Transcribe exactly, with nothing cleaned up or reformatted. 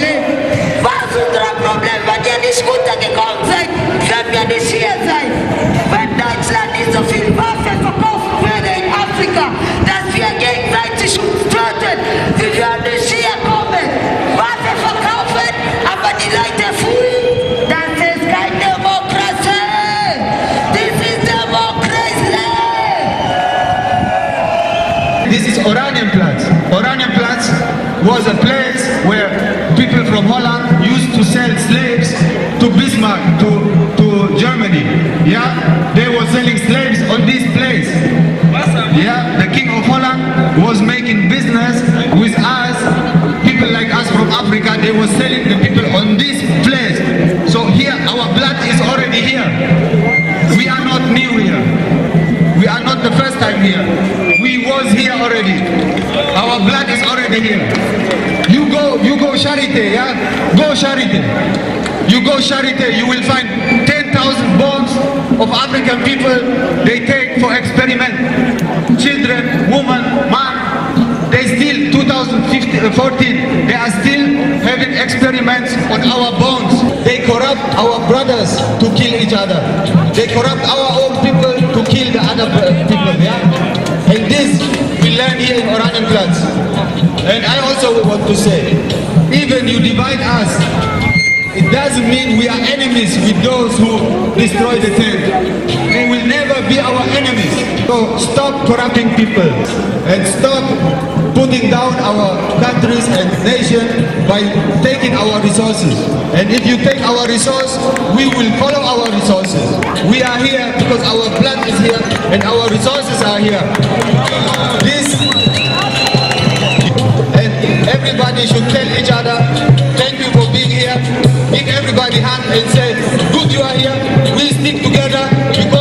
Problem. Was unser Problem? Wenn wir nicht runtergekommen sind, können wir nicht hier sein. Wenn Deutschland nicht so viel Waffen verkaufen würde in Afrika, dass wir gegenseitig uns töten, wir würden nicht hier kommen. Waffen verkaufen, aber die Leute fühlen, das ist keine Demokratie. Das ist Demokratie. This is Oranienplatz. Oranienplatz was a place where people from Holland used to sell slaves to Bismarck, to, to Germany. Yeah, they were selling slaves on this place. Yeah, the King of Holland was making business with us, people like us from Africa. They were selling the people on this place. So here, our blood is already here. We are not new here. We are not the first time here. We was here already. Our blood is already here. You go Charité, yeah? Go Charité. You go Charité, you will find ten thousand bones of African people they take for experiment. Children, women, man, they still, two thousand fourteen, they are still having experiments on our bones. They corrupt our brothers to kill each other. They corrupt our own people to kill the other people, yeah? And this we learn here in Oranienplatz. And I also want to say, even you divide us, it doesn't mean we are enemies with those who destroy the tent. They will never be our enemies. So stop corrupting people and stop putting down our countries and nation by taking our resources. And if you take our resource, we will follow our resources. We are here because our blood is here and our resources are here. Everybody should tell each other, thank you for being here. Give everybody a hand and say, good you are here, we stick together. Because